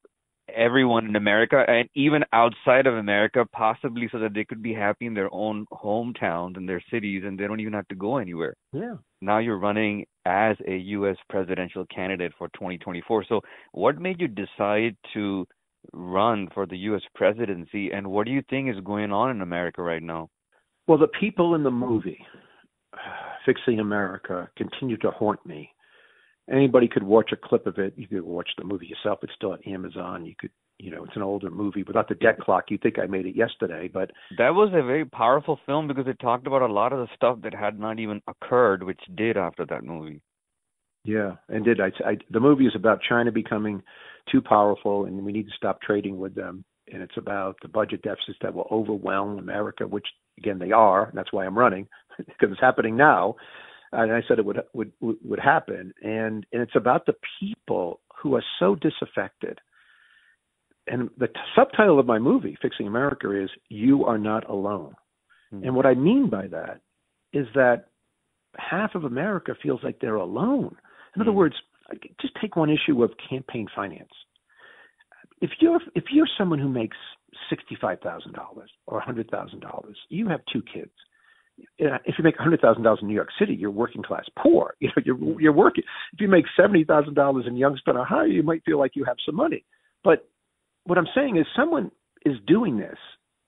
everyone in America and even outside of America, possibly so that they could be happy in their own hometowns and their cities, and they don't even have to go anywhere. Yeah. Now you're running as a U S presidential candidate for twenty twenty-four. So what made you decide to run for the U S presidency, and what do you think is going on in America right now? Well, the people in the movie Fixing America continue to haunt me. Anybody could watch a clip of it. You could watch the movie yourself. It's still on Amazon. You could, you know, it's an older movie. Without the debt clock, you'd think I made it yesterday. But that was a very powerful film because it talked about a lot of the stuff that had not even occurred, which did after that movie. Yeah, and did. I, I, the movie is about China becoming too powerful, and we need to stop trading with them. And it's about the budget deficits that will overwhelm America, which, again, they are. And that's why I'm running, because it's happening now. And I said it would would would happen, and and it's about the people who are so disaffected. And the t- subtitle of my movie, Fixing America, is "You Are Not Alone." Mm-hmm. And what I mean by that is that half of America feels like they're alone. In other mm-hmm. words, just take one issue of campaign finance. If you're if you're someone who makes sixty-five thousand dollars or one hundred thousand dollars, you have two kids. If you make one hundred thousand dollars in New York City, you're working class poor. You know, you're you're working. If you make seventy thousand dollars in Youngstown, Ohio, you might feel like you have some money. But what I'm saying is someone is doing this,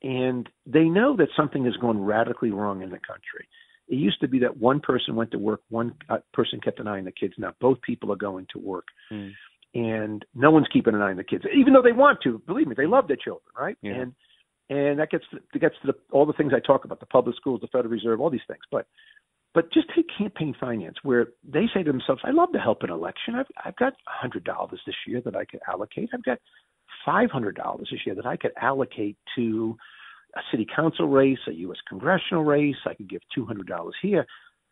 and they know that something is going radically wrong in the country. It used to be that one person went to work, one person kept an eye on the kids. Now both people are going to work, mm. and no one's keeping an eye on the kids, even though they want to. Believe me, they love their children, right? Yeah. And And that gets to, gets to the, all the things I talk about, the public schools, the Federal Reserve, all these things. But but just take campaign finance, where they say to themselves, I love to help an election. I've, I've got one hundred dollars this year that I could allocate. I've got five hundred dollars this year that I could allocate to a city council race, a U S congressional race. I could give two hundred dollars here.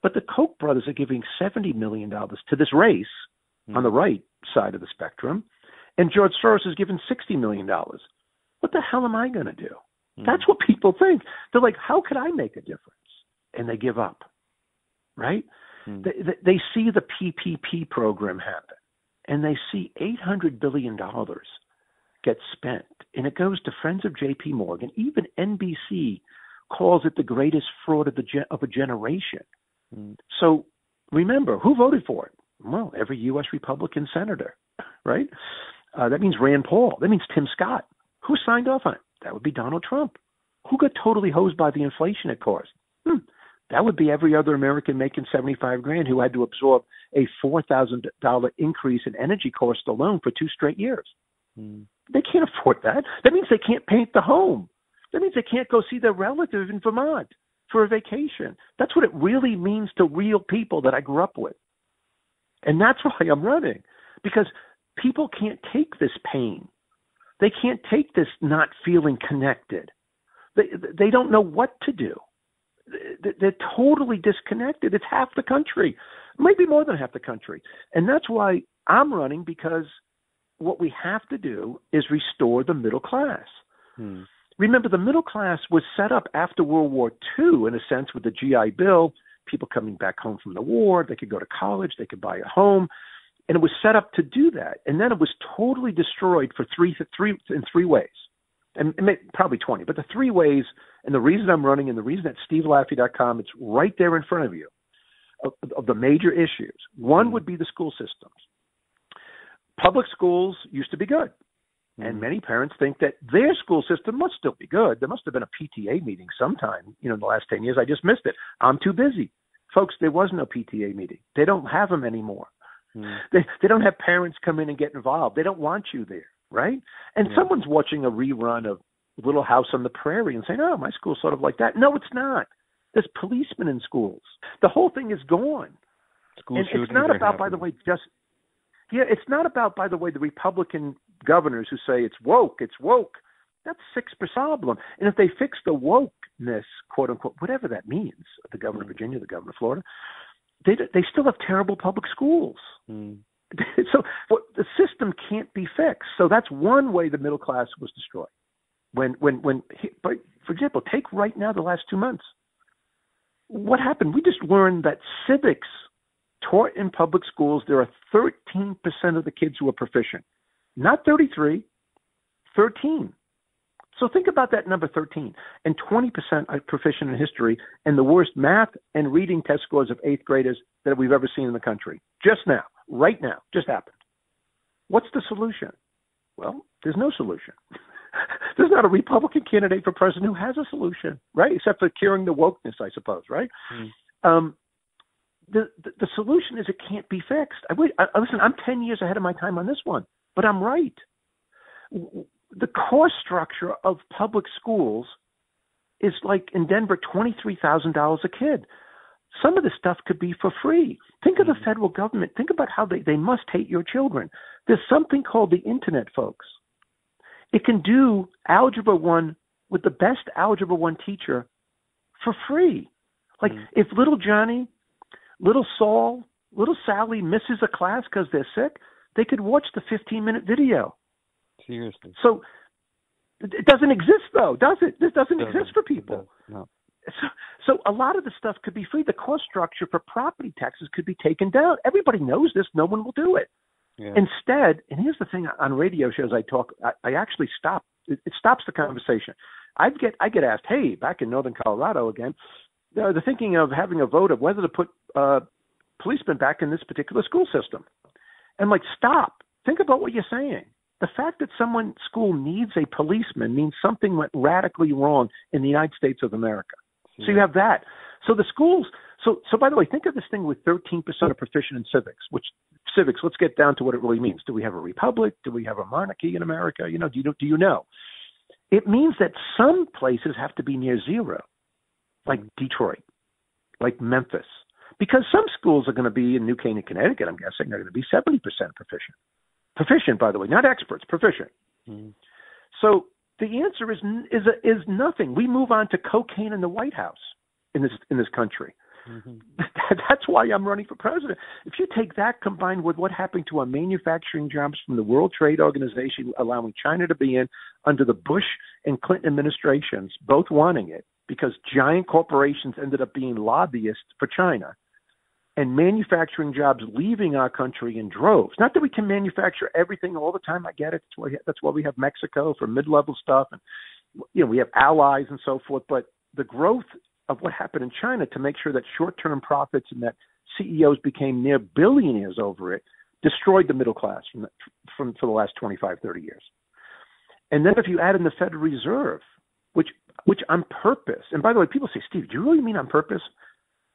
But the Koch brothers are giving seventy million dollars to this race mm-hmm. on the right side of the spectrum. And George Soros is giving sixty million dollars. What the hell am I going to do? Mm-hmm. That's what people think. They're like, how could I make a difference? And they give up, right? Mm-hmm. They, they see the P P P program happen, and they see eight hundred billion dollars get spent, and it goes to friends of J P Morgan. Even N B C calls it the greatest fraud of, the ge- of a generation. Mm-hmm. So remember, who voted for it? Well, every U S Republican senator, right? Uh, that means Rand Paul. That means Tim Scott. Who signed off on it? That would be Donald Trump. Who got totally hosed by the inflation it caused? Hmm. That would be every other American making seventy-five grand who had to absorb a four thousand dollars increase in energy costs alone for two straight years. Hmm. They can't afford that. That means they can't paint the home. That means they can't go see their relative in Vermont for a vacation. That's what it really means to real people that I grew up with. And that's why I'm running, because people can't take this pain. They can't take this not feeling connected. They they don't know what to do. They're totally disconnected. It's half the country, maybe more than half the country. And that's why I'm running, because what we have to do is restore the middle class. Hmm. Remember, the middle class was set up after World War Two, in a sense, with the G I Bill, people coming back home from the war. They could go to college. They could buy a home. And it was set up to do that. And then it was totally destroyed for three, three in three ways, and, and probably twenty. But the three ways, and the reason I'm running, and the reason at Steve Laffey dot com, it's right there in front of you, of, of the major issues. One mm-hmm. would be the school systems. Public schools used to be good. Mm-hmm. And many parents think that their school system must still be good. There must have been a P T A meeting sometime, you know, in the last ten years. I just missed it. I'm too busy. Folks, there was no P T A meeting. They don't have them anymore. Mm. They they don't have parents come in and get involved. They don't want you there, right? And yeah. someone's watching a rerun of Little House on the Prairie and saying, oh, my school's sort of like that. No, it's not. There's policemen in schools. The whole thing is gone. School and it's not about, happening. by the way, just yeah, it's not about, by the way, the Republican governors who say it's woke, it's woke. That's six problem. And if they fix the wokeness, quote unquote, whatever that means, the governor of Virginia, the governor of Florida, they they still have terrible public schools. Mm. So what, the system can't be fixed. So that's one way the middle class was destroyed. When when when, but for example, take right now the last two months. What happened? We just learned that civics taught in public schools, there are thirteen percent of the kids who are proficient, not thirty-three, thirteen. So think about that number thirteen, and twenty percent are proficient in history, and the worst math and reading test scores of eighth graders that we've ever seen in the country. Just now, right now, just happened. What's the solution? Well, there's no solution. There's not a Republican candidate for president who has a solution, right? Except for curing the wokeness, I suppose, right? Mm. Um, the, the the solution is it can't be fixed. I, wait, I listen, I'm ten years ahead of my time on this one, but I'm right. The cost structure of public schools is like in Denver, twenty-three thousand dollars a kid. Some of the stuff could be for free. Think of the federal government. Think about how they, they must hate your children. There's something called the internet, folks. It can do Algebra one with the best Algebra one teacher for free. Like mm. if little Johnny, little Saul, little Sally misses a class because they're sick, they could watch the fifteen-minute video. Seriously. So it doesn't exist, though, does it? This doesn't, doesn't exist for people. No. So, so a lot of the stuff could be free. The cost structure for property taxes could be taken down. Everybody knows this. No one will do it. Yeah. Instead, and here's the thing: on radio shows, I talk. I, I actually stop. It, it stops the conversation. I get I get asked, "Hey, back in Northern Colorado again, they're, they're thinking of having a vote of whether to put uh, policemen back in this particular school system." And like, stop. Think about what you're saying. The fact that someone school needs a policeman means something went radically wrong in the United States of America. Yeah. So you have that. So the schools. So, so by the way, think of this thing with thirteen percent are proficient in civics, which civics, let's get down to what it really means. Do we have a republic? Do we have a monarchy in America? You know, do you know, do you know? It means that some places have to be near zero, like Detroit, like Memphis, because some schools are going to be in New Canaan, Connecticut, I'm guessing, are going to be seventy percent proficient. Proficient, by the way, not experts, proficient. Mm. So the answer is, is, is nothing. We move on to cocaine in the White House in this, in this country. Mm-hmm. That's why I'm running for president. If you take that combined with what happened to our manufacturing jobs from the World Trade Organization, allowing China to be in under the Bush and Clinton administrations, both wanting it because giant corporations ended up being lobbyists for China, and manufacturing jobs leaving our country in droves. Not that we can manufacture everything all the time. I get it. That's why, that's why we have Mexico for mid-level stuff, and you know we have allies and so forth. But the growth of what happened in China to make sure that short-term profits and that C E Os became near billionaires over it destroyed the middle class from, the, from for the last twenty-five, thirty years. And then if you add in the Federal Reserve, which which on purpose, and by the way, people say, Steve, do you really mean on purpose?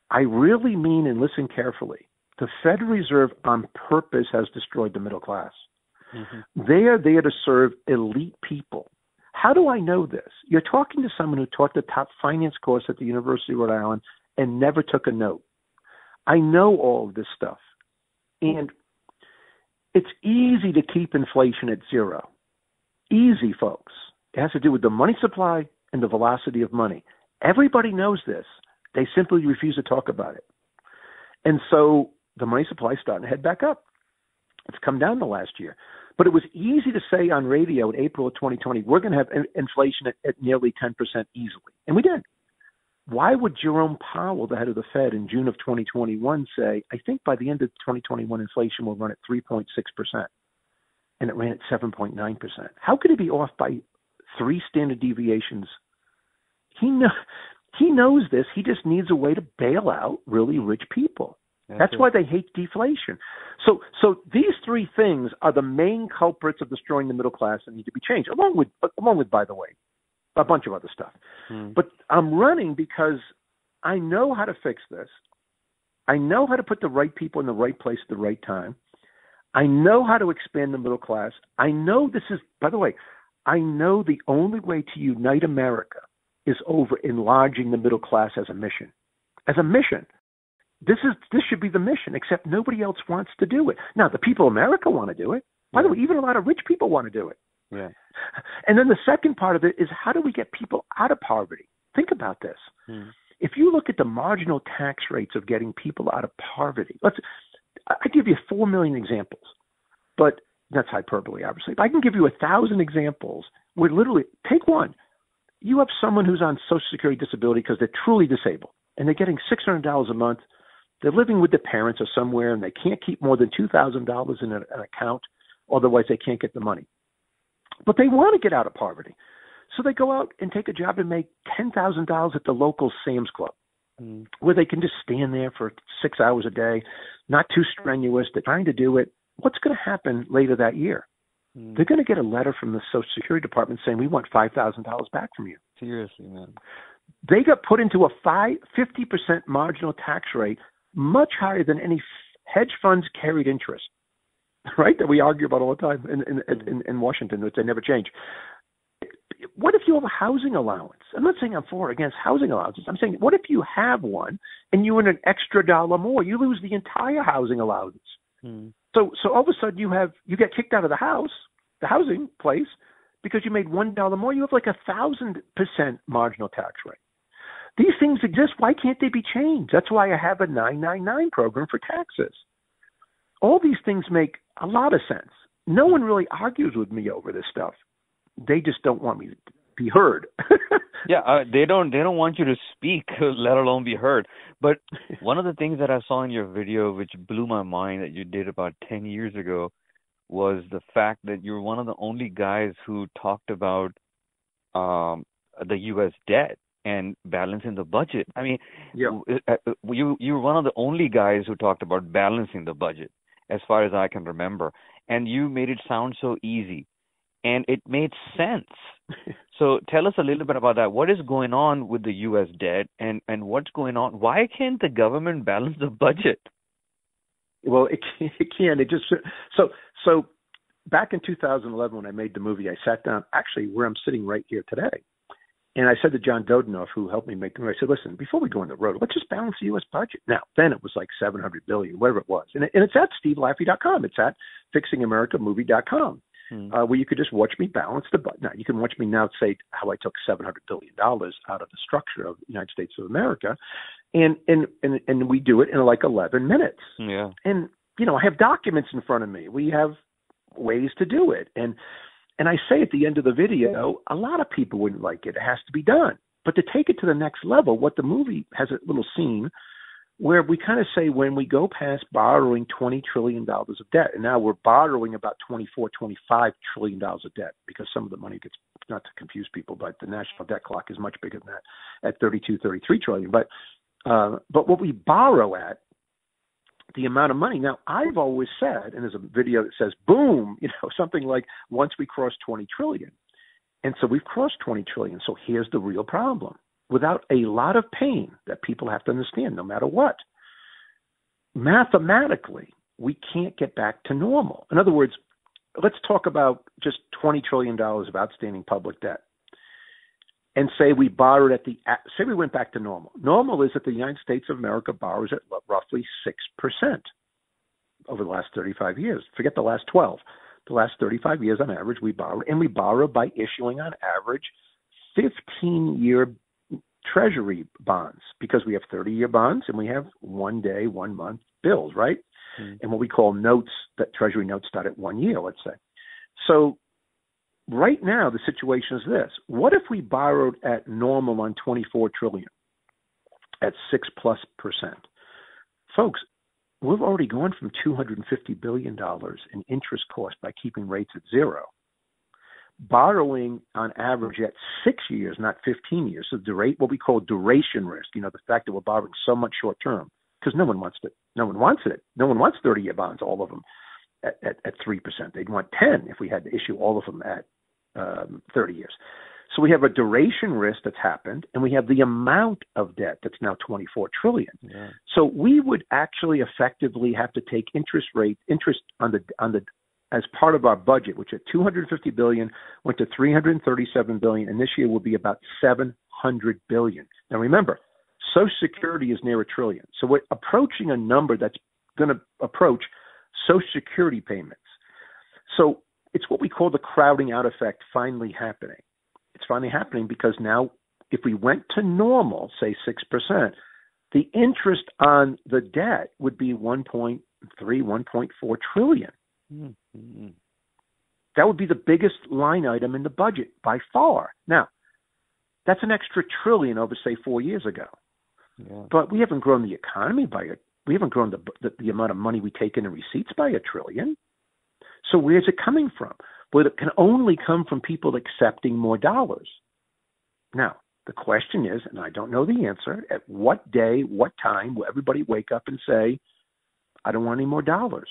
I really mean, and listen carefully, the Federal Reserve on purpose has destroyed the middle class. Mm-hmm. They are there to serve elite people. How do I know this? You're talking to someone who taught the top finance course at the University of Rhode Island and never took a note. I know all of this stuff. And it's easy to keep inflation at zero. Easy, folks. It has to do with the money supply and the velocity of money. Everybody knows this. They simply refuse to talk about it. And so the money supply is starting to head back up. It's come down the last year. But it was easy to say on radio in April of twenty twenty, we're going to have inflation at, at nearly ten percent easily. And we did. Why would Jerome Powell, the head of the Fed, in June of twenty twenty-one say, I think by the end of twenty twenty-one, inflation will run at three point six percent. And it ran at seven point nine percent. How could it be off by three standard deviations? He, know, he knows this. He just needs a way to bail out really rich people. That's, That's why they hate deflation. So so these three things are the main culprits of destroying the middle class and need to be changed, along with, along with by the way, a bunch of other stuff. Hmm. But I'm running because I know how to fix this. I know how to put the right people in the right place at the right time. I know how to expand the middle class. I know this is, by the way, I know the only way to unite America is over enlarging the middle class as a mission. As a mission. This is this should be the mission, except nobody else wants to do it. Now, the people of America want to do it. By the way, even a lot of rich people want to do it. Yeah. And then the second part of it is, how do we get people out of poverty? Think about this. Mm. If you look at the marginal tax rates of getting people out of poverty, let's I give you four million examples, but that's hyperbole, obviously. But I can give you a thousand examples where literally, take one. You have someone who's on Social Security disability because they're truly disabled, and they're getting six hundred dollars a month. They're living with their parents or somewhere, and they can't keep more than two thousand dollars in an account. Otherwise, they can't get the money. But they want to get out of poverty. So they go out and take a job and make ten thousand dollars at the local Sam's Club, mm. where they can just stand there for six hours a day, not too strenuous. They're trying to do it. What's going to happen later that year? Mm. They're going to get a letter from the Social Security Department saying, we want five thousand dollars back from you. Seriously, man. They got put into a five, fifty percent marginal tax rate, much higher than any hedge funds carried interest, right, that we argue about all the time in, in, mm. in, in Washington, which they never change. What if you have a housing allowance? I'm not saying I'm for or against housing allowances. I'm saying, what if you have one and you earn an extra dollar more? You lose the entire housing allowance. Mm. So, so all of a sudden you have you get kicked out of the house, the housing place, because you made one dollar more. You have like a thousand percent marginal tax rate. These things exist. Why can't they be changed? That's why I have a nine ninety-nine program for taxes. All these things make a lot of sense. No one really argues with me over this stuff. They just don't want me to be heard. yeah, uh, they don't. They don't want you to speak, let alone be heard. But one of the things that I saw in your video, which blew my mind, that you did about ten years ago, was the fact that you're one of the only guys who talked about um, the U S debt and balancing the budget. I mean, yeah. you you're one of the only guys who talked about balancing the budget, as far as I can remember, and you made it sound so easy. And it made sense. So tell us a little bit about that. What is going on with the U S debt, and, and what's going on? Why can't the government balance the budget? Well, it can. It can. It just so so. Back in two thousand eleven, when I made the movie, I sat down actually where I'm sitting right here today, and I said to John Dodenoff, who helped me make the movie, I said, "Listen, before we go on the road, let's just balance the U S budget." Now, then it was like seven hundred billion dollars, whatever it was, and, it, and it's at Steve Laffey dot com. It's at Fixing America Movie dot com. Hmm. Uh, where you could just watch me balance the budget. Now, you can watch me now say how I took seven hundred billion dollars out of the structure of the United States of America, and and and, and we do it in like eleven minutes. Yeah. And, you know, I have documents in front of me. We have ways to do it. And, and I say at the end of the video, a lot of people wouldn't like it. It has to be done. But to take it to the next level, what the movie has a little scene where we kind of say, when we go past borrowing twenty trillion dollars of debt, and now we're borrowing about twenty-four, twenty-five trillion dollars of debt, because some of the money gets, not to confuse people, but the national debt clock is much bigger than that at thirty-two, thirty-three trillion. But, uh, but what we borrow at, the amount of money. Now, I've always said, and there's a video that says, boom, you know, something like once we cross twenty trillion. And so we've crossed twenty trillion. So here's the real problem. Without a lot of pain that people have to understand, no matter what. Mathematically, we can't get back to normal. In other words, let's talk about just twenty trillion dollars of outstanding public debt, and say we borrowed at the – say we went back to normal. Normal is that the United States of America borrows at roughly six percent over the last thirty-five years. Forget the last twelve. The last thirty-five years on average we borrow, and we borrow by issuing on average fifteen-year Treasury bonds, because we have thirty-year bonds and we have one day, one month bills, right? Mm. And what we call notes, that Treasury notes start at one year, let's say. So right now the situation is this. What if we borrowed at normal on twenty-four trillion at six plus percent? Folks, we've already gone from two hundred fifty billion dollars in interest cost by keeping rates at zero. Borrowing on average at six years, not fifteen years. So the rate, what we call duration risk, you know, the fact that we're borrowing so much short term, because no one wants it. No one wants it. No one wants thirty-year bonds, all of them at, at, at three percent. They'd want ten if we had to issue all of them at um, thirty years. So we have a duration risk that's happened, and we have the amount of debt that's now twenty-four trillion. Yeah. So we would actually effectively have to take interest rate, interest on the on the as part of our budget, which at two hundred fifty billion dollars went to three hundred thirty-seven billion dollars, and this year will be about seven hundred billion dollars. Now remember, Social Security is near a trillion. So we're approaching a number that's going to approach Social Security payments. So it's what we call the crowding out effect finally happening. It's finally happening because now if we went to normal, say six percent, the interest on the debt would be one point three, one point four trillion. Mm-hmm. That would be the biggest line item in the budget by far. Now, that's an extra trillion over, say, four years ago. Yeah. But we haven't grown the economy by it. We haven't grown the, the the amount of money we take in and receipts by a trillion. So where's it coming from? Well, it can only come from people accepting more dollars. Now, the question is, and I don't know the answer, at what day, what time will everybody wake up and say, I don't want any more dollars.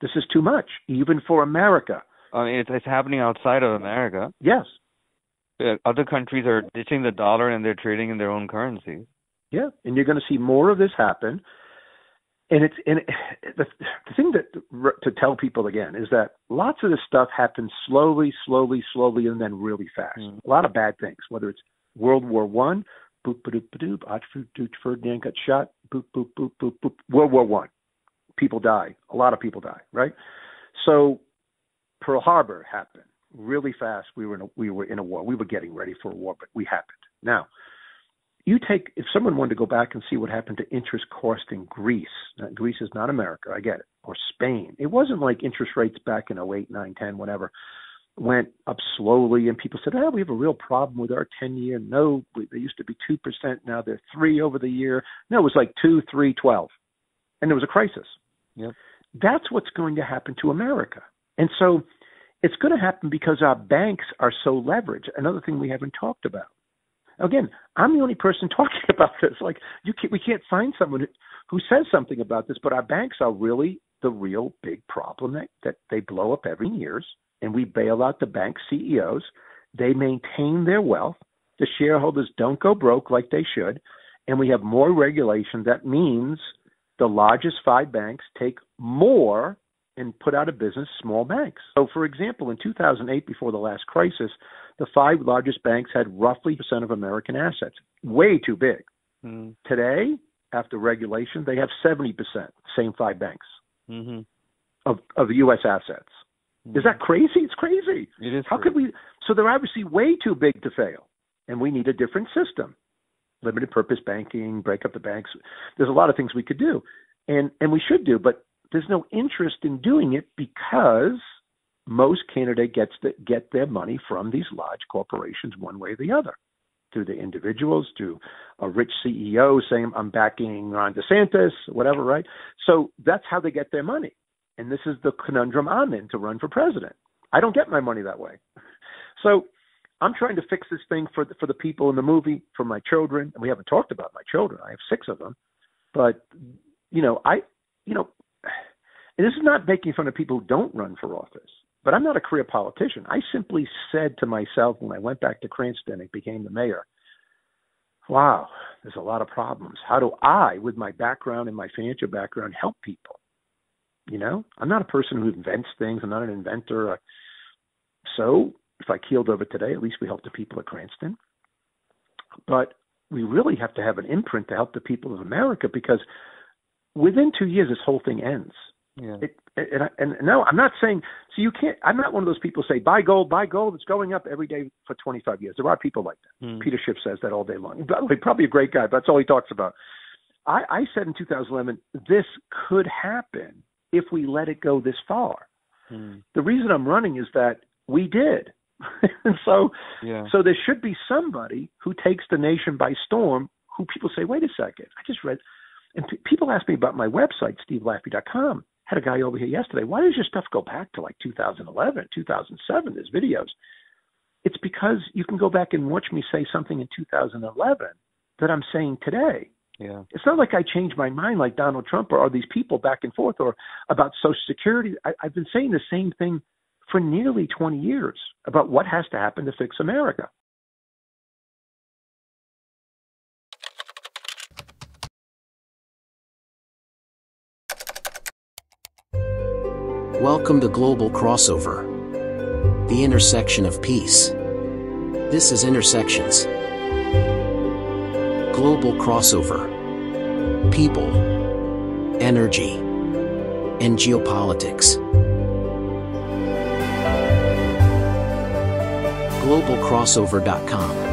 This is too much, even for America. I mean, it's, it's happening outside of America. Yes. Other countries are ditching the dollar and they're trading in their own currency. Yeah, and you're going to see more of this happen. And it's and the, the thing that to tell people again is that lots of this stuff happens slowly, slowly, slowly, and then really fast. Mm. A lot of bad things, whether it's World War One, boop, boop, boop, boop, Ferdinand got shot, boop, boop, boop, boop, boop. World War One, people die, a lot of people die, right? So Pearl Harbor happened really fast. We were in a, we were in a war. We were getting ready for a war, but we happened. Now, you take, if someone wanted to go back and see what happened to interest cost in Greece, now, Greece is not America, I get it, or Spain. It wasn't like interest rates back in oh eight, nine, ten, whatever, went up slowly and people said, oh, we have a real problem with our ten-year. No, they used to be two percent. Now they're three over the year. No, it was like two, three, twelve. And there was a crisis. Yep. That's what's going to happen to America. And so it's going to happen because our banks are so leveraged. Another thing we haven't talked about. Again, I'm the only person talking about this. Like, you can't, we can't find someone who says something about this, but our banks are really the real big problem that, that they blow up every year, and we bail out the bank C E Os. They maintain their wealth. The shareholders don't go broke like they should, and we have more regulation. That means the largest five banks take more and put out of business small banks. So, for example, in two thousand eight, before the last crisis, the five largest banks had roughly percent of American assets, way too big. Mm. Today, after regulation, they have seventy percent, same five banks, mm-hmm. of, of the U S assets. Mm. Is that crazy? It's crazy. It is. How crazy. Could we? So they're obviously way too big to fail, and we need a different system. Limited purpose banking, break up the banks. There's a lot of things we could do, and and we should do, but there's no interest in doing it because most Canada gets the, get their money from these large corporations one way or the other, through the individuals, through a rich C E O saying, I'm backing Ron DeSantis, whatever, right? So that's how they get their money. And this is the conundrum I'm in to run for president. I don't get my money that way. So I'm trying to fix this thing for the, for the people in the movie, for my children. And we haven't talked about my children. I have six of them. But, you know, I, you know, and this is not making fun of people who don't run for office, but I'm not a career politician. I simply said to myself when I went back to Cranston and became the mayor, wow, there's a lot of problems. How do I, with my background and my financial background, help people? You know, I'm not a person who invents things. I'm not an inventor. So if I keeled over today, at least we helped the people at Cranston. But we really have to have an imprint to help the people of America, because within two years, this whole thing ends. Yeah. It, and, I, and no, I'm not saying, so you can't, I'm not one of those people who say, buy gold, buy gold. It's going up every day for twenty-five years. There are people like that. Mm. Peter Schiff says that all day long. By the way, probably a great guy, but that's all he talks about. I, I said in two thousand eleven, this could happen if we let it go this far. Mm. The reason I'm running is that we did. And so, yeah. so there should be somebody who takes the nation by storm, who people say, wait a second, I just read. And p- people ask me about my website, Steve Laffey dot com. Had a guy over here yesterday. Why does your stuff go back to like two thousand eleven, two thousand seven? There's videos. It's because you can go back and watch me say something in two thousand eleven that I'm saying today. Yeah. It's not like I changed my mind like Donald Trump or, or these people back and forth, or about Social Security. I, I've been saying the same thing for nearly twenty years about what has to happen to fix America. Welcome to Global Crossover, the intersection of peace. This is Intersections. Global Crossover. People, energy, and geopolitics. global crossover dot com.